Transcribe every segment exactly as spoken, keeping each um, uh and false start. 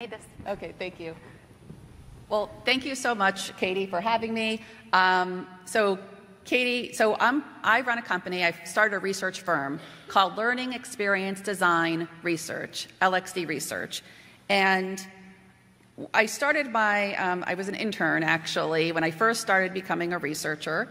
This. Okay, thank you. Well, thank you so much, Katie, for having me. Um, so, Katie, so I'm, I run a company, I started a research firm called Learning Experience Design Research, L X D Research. And I started my, um, I was an intern, actually, when I first started becoming a researcher.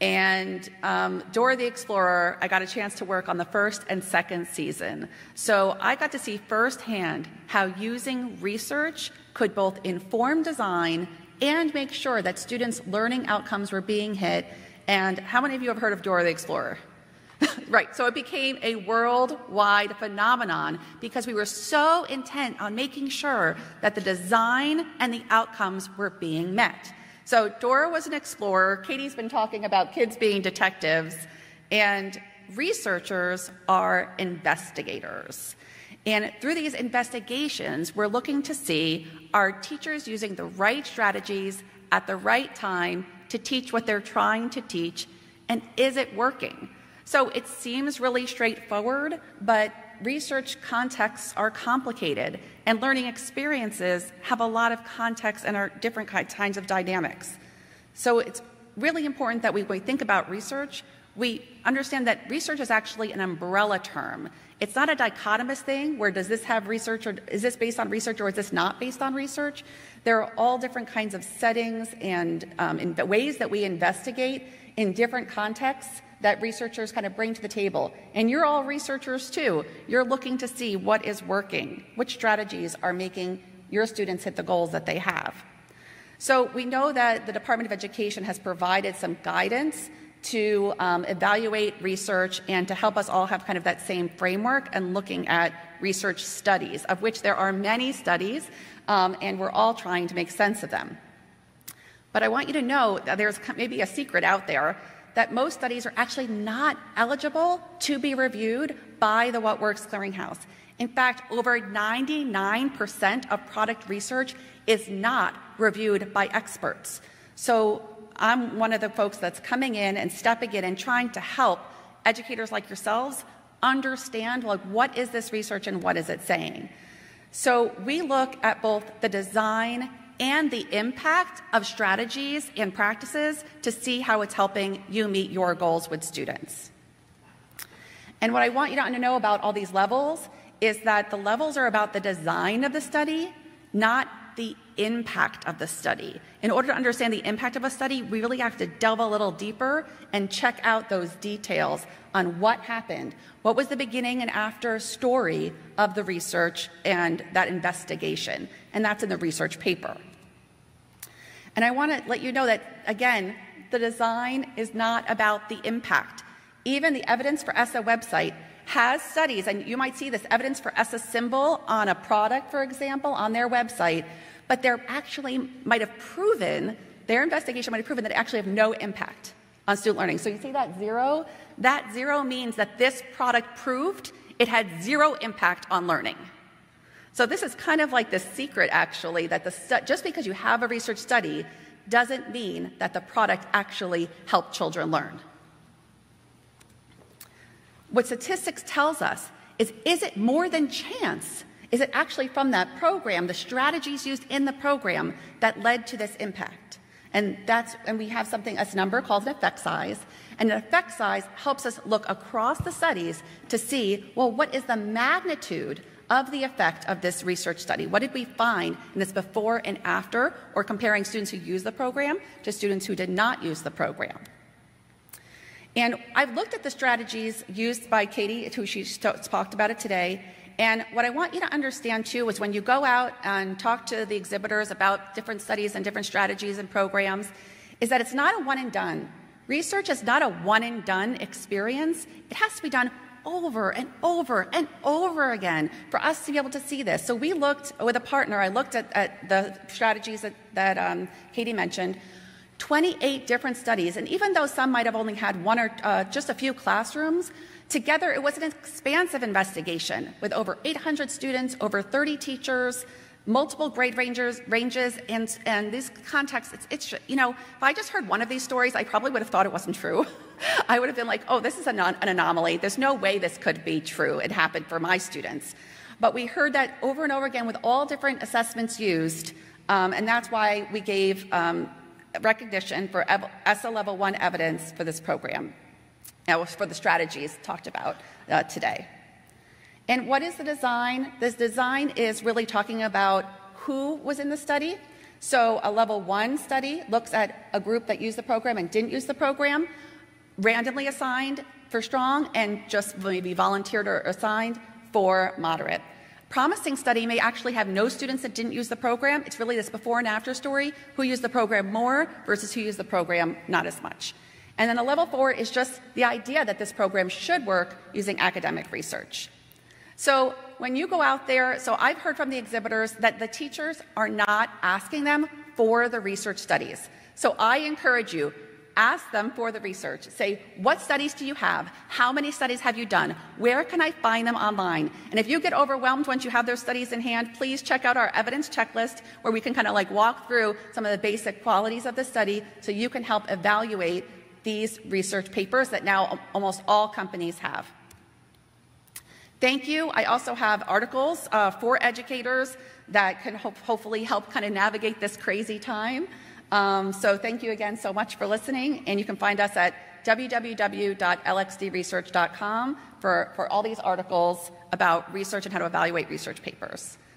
And um, Dora the Explorer, I got a chance to work on the first and second season. So I got to see firsthand how using research could both inform design and make sure that students' learning outcomes were being hit. And how many of you have heard of Dora the Explorer? Right, so it became a worldwide phenomenon because we were so intent on making sure that the design and the outcomes were being met. So Dora was an explorer. Katie's been talking about kids being detectives, and researchers are investigators. And through these investigations, we're looking to see, are teachers using the right strategies at the right time to teach what they're trying to teach, and is it working? So it seems really straightforward, but research contexts are complicated, and learning experiences have a lot of context and are different kinds of dynamics. So it's really important that we, when we think about research, we understand that research is actually an umbrella term. It's not a dichotomous thing where does this have research, or is this based on research, or is this not based on research? There are all different kinds of settings and um, in ways that we investigate in different contexts that researchers kind of bring to the table. And you're all researchers too. You're looking to see what is working, which strategies are making your students hit the goals that they have. So we know that the Department of Education has provided some guidance to um, evaluate research and to help us all have kind of that same framework and looking at research studies, of which there are many studies, um, and we're all trying to make sense of them. But I want you to know that there's maybe a secret out there that most studies are actually not eligible to be reviewed by the What Works Clearinghouse. In fact, over ninety-nine percent of product research is not reviewed by experts. So I'm one of the folks that's coming in and stepping in and trying to help educators like yourselves understand, like, what is this research and what is it saying? So we look at both the design and the impact of strategies and practices to see how it's helping you meet your goals with students. And what I want you to know about all these levels is that the levels are about the design of the study, not the impact of the study. In order to understand the impact of a study, we really have to delve a little deeper and check out those details on what happened. What was the beginning and after story of the research and that investigation? And that's in the research paper. And I want to let you know that, again, the design is not about the impact. Even the Evidence for ESSA website has studies, and you might see this Evidence for ESSA symbol on a product, for example, on their website, but they're actually might have proven, their investigation might have proven that they actually have no impact on student learning. So you see that zero? That zero means that this product proved it had zero impact on learning. So this is kind of like the secret, actually, that the just because you have a research study doesn't mean that the product actually helped children learn. What statistics tells us is, is it more than chance? Is it actually from that program, the strategies used in the program, that led to this impact? And that's, and we have something, a number called an effect size. And an effect size helps us look across the studies to see, well, what is the magnitude of the effect of this research study? What did we find in this before and after, or comparing students who use the program to students who did not use the program? And I've looked at the strategies used by Katie, who she talked about it today. And what I want you to understand, too, is when you go out and talk to the exhibitors about different studies and different strategies and programs, is that it's not a one and done. Research is not a one and done experience. It has to be done over and over and over again for us to be able to see this. So we looked with a partner, I looked at, at the strategies that, that um, Katie mentioned, twenty-eight different studies. And even though some might have only had one or uh, just a few classrooms, together, it was an expansive investigation with over eight hundred students, over thirty teachers, multiple grade ranges, ranges and, and these contexts. It's, it's, you know, if I just heard one of these stories, I probably would have thought it wasn't true. I would have been like, oh, this is an, an anomaly. There's no way this could be true. It happened for my students. But we heard that over and over again with all different assessments used, um, and that's why we gave um, recognition for ESSA Level one evidence for this program, for the strategies talked about uh, today. And what is the design? This design is really talking about who was in the study. So a level one study looks at a group that used the program and didn't use the program, randomly assigned for strong and just maybe volunteered or assigned for moderate. Promising study may actually have no students that didn't use the program. It's really this before and after story, who used the program more versus who used the program not as much. And then a level four is just the idea that this program should work using academic research. So when you go out there, so I've heard from the exhibitors that the teachers are not asking them for the research studies. So I encourage you, ask them for the research. Say, what studies do you have? How many studies have you done? Where can I find them online? And if you get overwhelmed once you have those studies in hand, please check out our evidence checklist where we can kind of like walk through some of the basic qualities of the study so you can help evaluate these research papers that now almost all companies have. Thank you. I also have articles uh, for educators that can ho hopefully help kind of navigate this crazy time. Um, so thank you again so much for listening, and you can find us at w w w dot l x d research dot com for, for all these articles about research and how to evaluate research papers.